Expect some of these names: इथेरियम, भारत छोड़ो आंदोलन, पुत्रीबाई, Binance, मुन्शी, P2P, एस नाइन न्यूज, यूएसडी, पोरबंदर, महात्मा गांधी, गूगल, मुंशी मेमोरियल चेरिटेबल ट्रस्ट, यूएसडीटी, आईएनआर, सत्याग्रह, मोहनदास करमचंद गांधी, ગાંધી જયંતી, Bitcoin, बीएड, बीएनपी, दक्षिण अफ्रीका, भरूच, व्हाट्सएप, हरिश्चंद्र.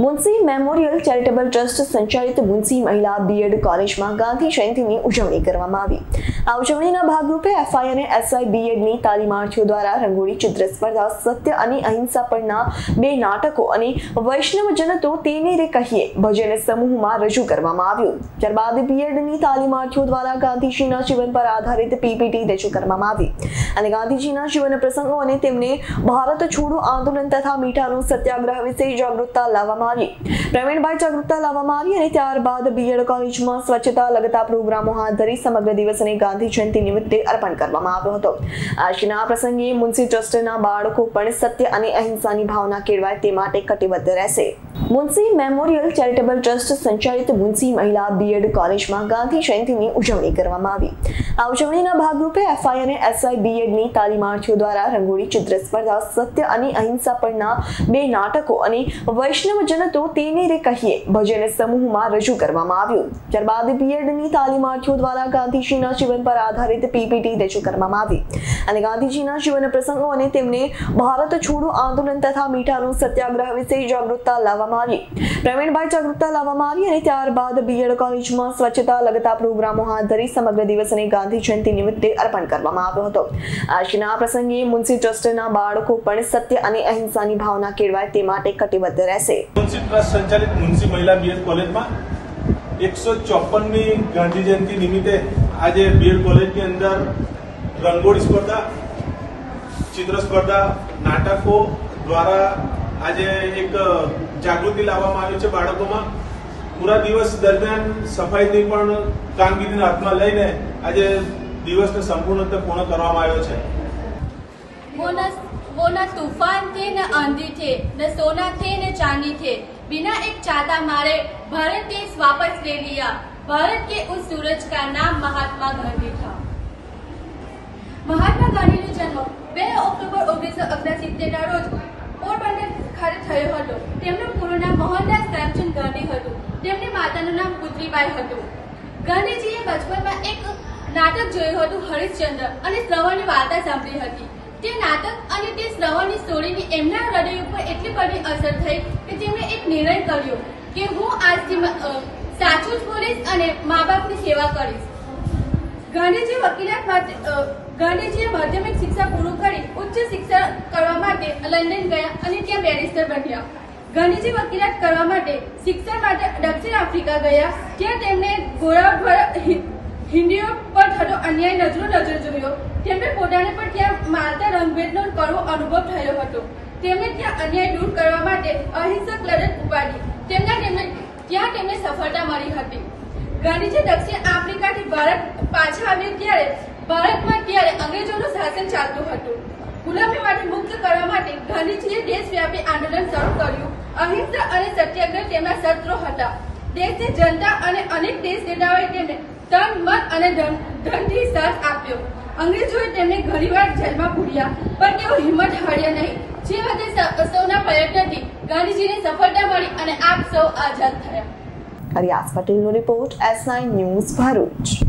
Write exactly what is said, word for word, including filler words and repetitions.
मुंशी मेमोरियल चेरिटेबल ट्रस्ट संचालित मुंशी महिला बीएड कॉलेजમાં ગાંધી જયંતિની ઉજવણી કરવામાં આવી। આ ઉજવણીના ભાગરૂપે એફઆઈ અને એસઆઈ બીએડની તાલીમાર્થીઓ દ્વારા રંગોળી ચિત્ર સ્પર્ધા, સત્ય અને અહિંસા પરના બે નાટકો અને વૈષ્ણવજન તો તેને રે કહીએ ભજન સમૂહમાં રજૂ કરવામાં આવ્યું। ત્યારબાદ બીએડની તાલીમાર્થીઓ દ્વારા ગાંધીજીના જીવન પર આધારિત પીપીટી રજૂ કરવામાં આવી અને ગાંધીજીના જીવન પ્રસંગો અને તેમણે ભારત છોડો આંદોલન તથા મીઠાનો સત્યાગ્રહ વિશે જાગૃતતા લાવવામાં मुंशी मेमोरियल चेरिटेबल ट्रस्ट संचालित मुंशी महिला बीएड कॉलेजમાં ગાંધી જયંતિની ઉજવણી કરવામાં આવી। આ ઉજવણીના ભાગરૂપે એફઆઈ અને એસઆઈ બીએડની તાલીમાર્થીઓ દ્વારા રંગોળી ચિત્ર સ્પર્ધા, સત્ય અને અહિંસા પરના બે નાટકો અને વૈષ્ણવજન तो तेने रे कहिए भजन समूह में रजू करवामां आव्युं। त्यारबाद बीएडनी तालीमार्थीओ द्वारा गांधीजीना जीवन पर आधारित पीपीटी रजू करवामां आवी अने गांधीजीना जीवन प्रसंगो अने तेमणे भारत छोड़ो आंदोलन तथा मीठानो सत्याग्रह विषे जागृतता लाववामां आवी। प्रवीणभाई जागृतता लाववामां आवी अने त्यारबाद बीएड कॉलेजमां स्वच्छता लगता प्रोग्रामो हाथ धरी समग्र दिवसने गांधी जयंती निमित्ते अर्पण करवामां आव्यो हतो। आजना प्रसंगे मुंशी ट्रस्टना बाळको पण सत्य अने अहिंसानी भावना केळवाय ते माटे कटिबद्ध रहेशे। ट्रस्ट संचालित मुंशी महिला बीएड कॉलेज में एक सौ चौपनमी गांधी जयंती निमित्ते आज बीएड कॉलेज की अंदर रंगोली स्पर्धा, चित्र स्पर्धा, नाटकों द्वारा आज एक जागृति लाववामां आवी छे। बाळकोमां पूरा दिवस दरमियान सफाईनी पण कामगीरीने हाथमां लईने आज दिवसने संपूर्णतः पूर्ण करवामां आव्यो छे। वो न तूफान थे न आंधी थे, न सोना थे न चांदी थे, बिना एक चांटा मारे भारत देश वापस ले लिया। भारत के उस सूरज का नाम महात्मा गांधी था। महात्मा गांधी नो जन्म बे ऑक्टोबर ओगनीस सौ अग्नासित्तेर ना रोज पोरबंदर खाते थयो हतो। તેમનું પૂરું નામ મોહનદાસ કરમચંદ ગાંધી હતું। તેમની માતાનું નામ પુત્રીબાઈ હતું। ગાંધીજીએ બચપનમાં એક નાટક જોયું હતું, હરિશ્ચંદ્ર, અને શ્રવણની વાર્તા સાંભળી હતી। તે નાટક અને તે શ્રવણની સ્ટોરીની એમના હૃદય ઉપર એટલી બધી અસર થઈ કે તેમણે એક નિર્ણય કર્યો કે હું આજથી સાચું જ બોલીશ અને મા બાપની સેવા કરીશ। ગાંધીજી વકીલાત ગાંધીજીએ માધ્યમિક શિક્ષા પૂરું કરી ઉચ્ચ શિક્ષા કરવા માટે લંડન ગયા અને ત્યાં બેરિસ્ટર બન્યા। ગાંધીજી વકીલાત કરવા માટે શિક્ષણ માટે દક્ષિણ આફ્રિકા ગયા, જ્યાં તેમણે ગોરાઓ દ્વારા हिंदीओ पर थतो अन्याय नजरो नजर जोयो। तेमणे पोताने पण त्या मारता रंगभेदनो करो अनुभव थयो हतो। तेमणे त्या अन्याय दूर करवा माटे अहिंसक लड़त उपाड़ी। तेमणे तेमणे त्या तेमणे सफलता मळी हती। गांधीजी दक्षिण आफ्रिका थी भारत पाछा आव्या त्यारे भारतमां त्यारे अंग्रेजोनुं शासन चालतुं हतुं। गुलामीमांथी मुक्त करवा माटे गांधीजीए देशव्यापी आंदोलन शरू कर्युं। अहिंसा अने सत्याग्रह तेमना शस्त्रो हता। देशनी जनता अने अनेक देश नेताओए तेमणे तन मन अने धन धनथी साथ आप्यो। अंग्रेजोए तेमणे घणीवार जेलमां पूर्या, पण तेओ हिम्मत हार्या नहीं। जे वखते सौना प्रयत्नथी गांधीजीने सफलता मळी अने आप सौ आजाद थया। हरियास पटेलनो report एस नाइन न्यूज भरूच।